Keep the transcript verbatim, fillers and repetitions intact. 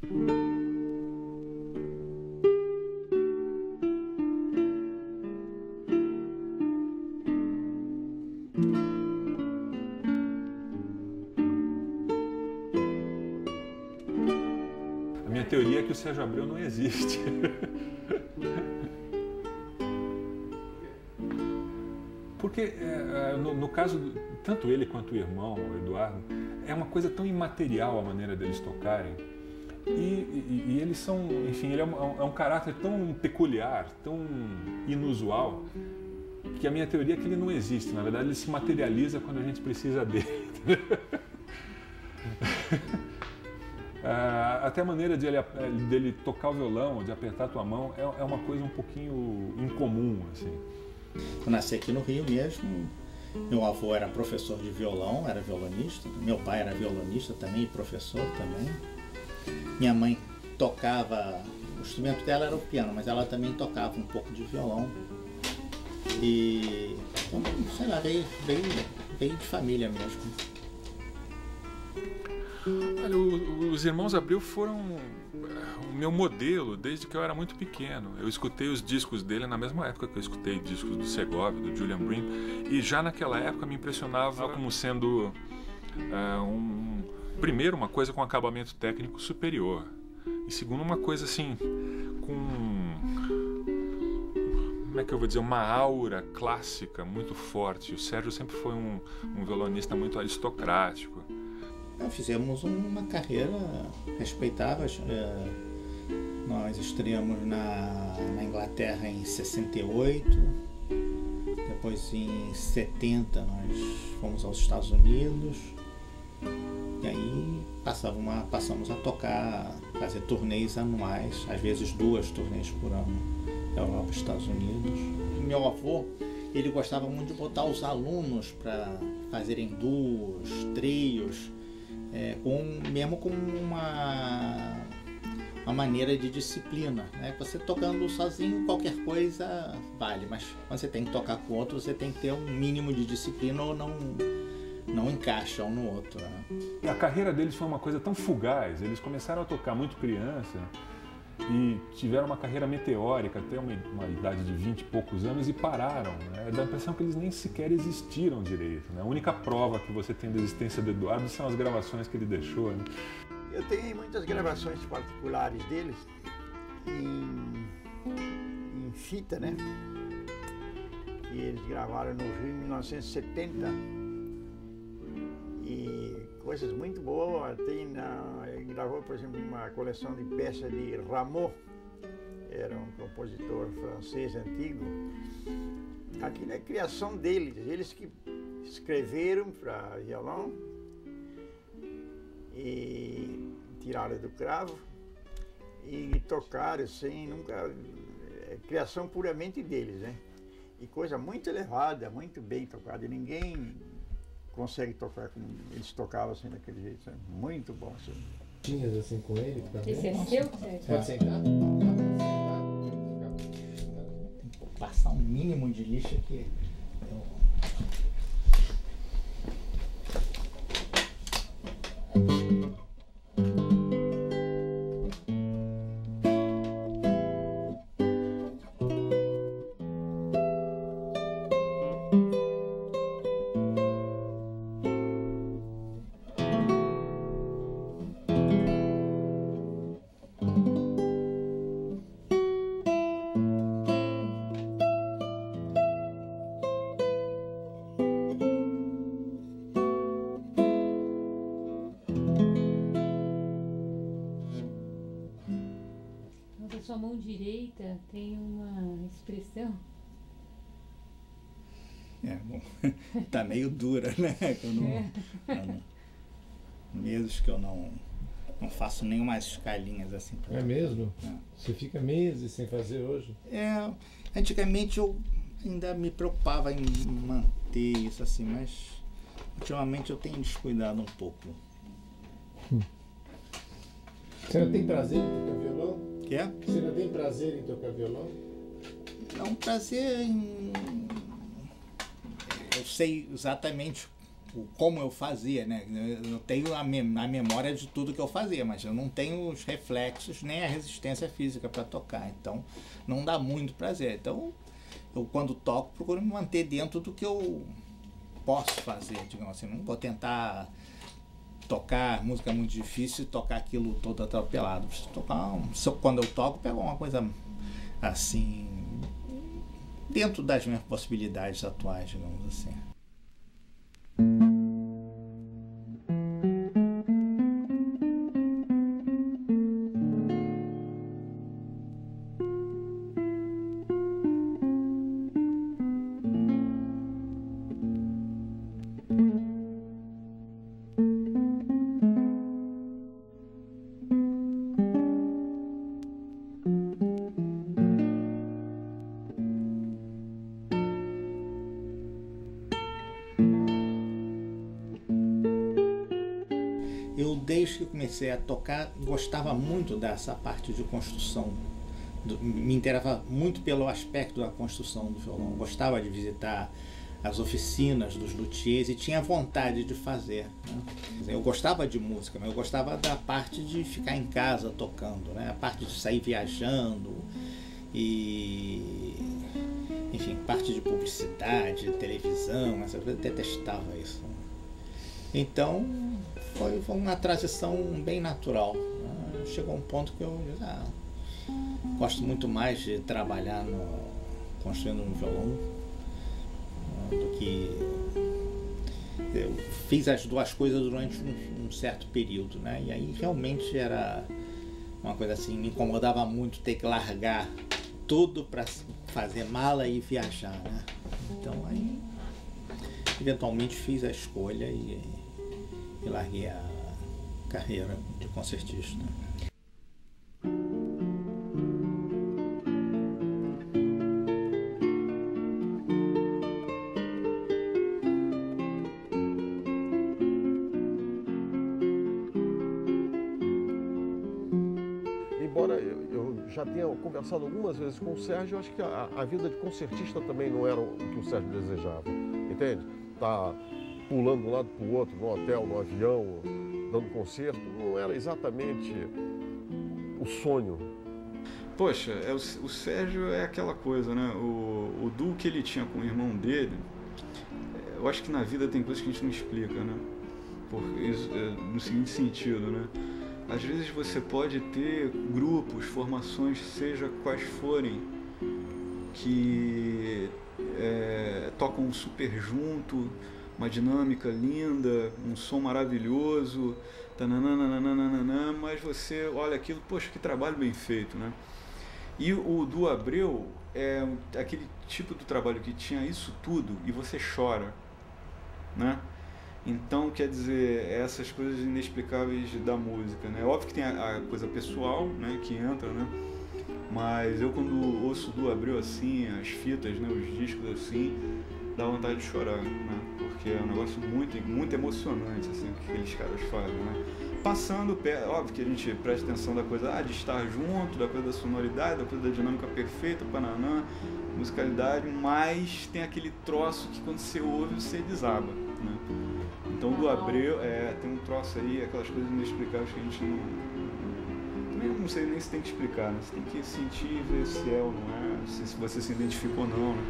A minha teoria é que o Sérgio Abreu não existe. Porque, no, no caso, tanto ele quanto o irmão, o Eduardo, é uma coisa tão imaterial a maneira deles tocarem. E, e, e eles são, enfim, ele é um, é um caráter tão peculiar, tão inusual, que a minha teoria é que ele não existe. Na verdade, ele se materializa quando a gente precisa dele. Até a maneira de ele, dele tocar o violão, de apertar a tua mão, é, é uma coisa um pouquinho incomum, assim. Eu nasci aqui no Rio mesmo, meu avô era professor de violão, era violonista, meu pai era violonista também, professor também. Minha mãe tocava, o instrumento dela era o piano, mas ela também tocava um pouco de violão. E, então, sei lá, veio, veio, veio de família mesmo. Olha, os Irmãos Abreu foram o meu modelo desde que eu era muito pequeno. Eu escutei os discos dele na mesma época que eu escutei discos do Segovia, do Julian Bream, e já naquela época me impressionava como sendo uh, um, primeiro, uma coisa com acabamento técnico superior, e segundo, uma coisa assim com, como é que eu vou dizer, uma aura clássica muito forte. O Sérgio sempre foi um, um violonista muito aristocrático. Fizemos uma carreira respeitável. Nós estreamos na, na Inglaterra em sessenta e oito, depois em setenta nós fomos aos Estados Unidos, e aí passava uma, passamos a tocar, fazer turnês anuais, às vezes duas turnês por ano, Europa e Estados Unidos. Meu avô, ele gostava muito de botar os alunos para fazerem duos, trios, É, com, mesmo com uma, uma maneira de disciplina, né? Você tocando sozinho, qualquer coisa vale, mas quando você tem que tocar com outro, você tem que ter um mínimo de disciplina ou não, não encaixa um no outro, né? A carreira deles foi uma coisa tão fugaz, eles começaram a tocar muito criança e tiveram uma carreira meteórica até uma, uma idade de vinte e poucos anos e pararam, né? Dá a impressão que eles nem sequer existiram direito, né? A única prova que você tem da existência do Eduardo são as gravações que ele deixou, né? Eu tenho muitas gravações particulares deles em, em fita, né? E eles gravaram no Rio em mil novecentos e setenta e coisas muito boas. Tem na... gravou, por exemplo, uma coleção de peças de Rameau, era um compositor francês antigo. Aquilo é criação deles, eles que escreveram para violão e tiraram do cravo e tocaram sem nunca... É criação puramente deles, né? E coisa muito elevada, muito bem tocada, e ninguém consegue tocar como eles tocavam assim, daquele jeito, muito bom, assim. Assim com ele, esse é seu, Sérgio? Pode sentar? Tem que passar um mínimo de lixo aqui. Sua mão direita tem uma expressão? É, bom, tá meio dura, né? Eu não, é. eu não, meses que eu não, não faço nenhuma escalinhas assim. Pra é mesmo? É. Você fica meses sem fazer hoje? É, antigamente eu ainda me preocupava em manter isso assim, mas ultimamente eu tenho descuidado um pouco. Hum. Você não tem prazer em tocar violão? Que é? Você não tem prazer em tocar violão? Não, prazer em... Eu sei exatamente o como eu fazia, né? Eu não tenho a, mem a memória de tudo que eu fazia, mas eu não tenho os reflexos nem a resistência física para tocar, então não dá muito prazer. Então eu, quando toco, procuro me manter dentro do que eu posso fazer, digamos assim. Não vou tentar tocar música muito difícil e tocar aquilo todo atropelado. Preciso tocar um, quando eu toco, pego uma coisa assim, dentro das minhas possibilidades atuais, digamos assim. Desde que comecei a tocar, gostava muito dessa parte de construção, do, me interessava muito pelo aspecto da construção do violão, gostava de visitar as oficinas dos luthiers e tinha vontade de fazer, né? Eu gostava de música, mas eu gostava da parte de ficar em casa tocando, né? A parte de sair viajando e, enfim, parte de publicidade, televisão, mas eu detestava isso. Então foi, foi uma transição bem natural, né? Chegou um ponto que eu ah, gosto muito mais de trabalhar no, construindo um violão, né, do que... Eu fiz as duas coisas durante um, um certo período, né? E aí realmente era uma coisa assim, me incomodava muito ter que largar tudo para fazer mala e viajar, né? Então aí eventualmente fiz a escolha e, e larguei a carreira de concertista. Embora eu, eu já tenha conversado algumas vezes com o Sérgio, eu acho que a, a vida de concertista também não era o que o Sérgio desejava, entende? Tá pulando de um lado para o outro, no hotel, no avião, dando concerto, não era exatamente o sonho. Poxa, é o, o Sérgio é aquela coisa, né? O, o duo que ele tinha com o irmão dele, eu acho que na vida tem coisas que a gente não explica, né? Por, no seguinte sentido, né? Às vezes você pode ter grupos, formações, seja quais forem, que... É, tocam super junto, uma dinâmica linda, um som maravilhoso, tananana, mas você olha aquilo, poxa, que trabalho bem feito, né? E o Duo Abreu é aquele tipo do trabalho que tinha isso tudo e você chora, né? Então, quer dizer, essas coisas inexplicáveis da música, né? Óbvio que tem a, a coisa pessoal, né, que entra, né? Mas eu, quando ouço o Duo Abreu assim, as fitas, né, os discos assim, dá vontade de chorar, né? Porque é um negócio muito, muito emocionante, assim, que aqueles caras fazem, né? Passando perto, óbvio que a gente presta atenção da coisa ah, de estar junto, da coisa da sonoridade, da coisa da dinâmica perfeita, pananã, musicalidade, mas tem aquele troço que quando você ouve, você desaba, né? Então o Duo Abreu, é, tem um troço aí, aquelas coisas inexplicáveis que a gente não... Eu não sei nem se tem que explicar, né? Você tem que sentir e ver se é ou não é, se você se identifica ou não, né?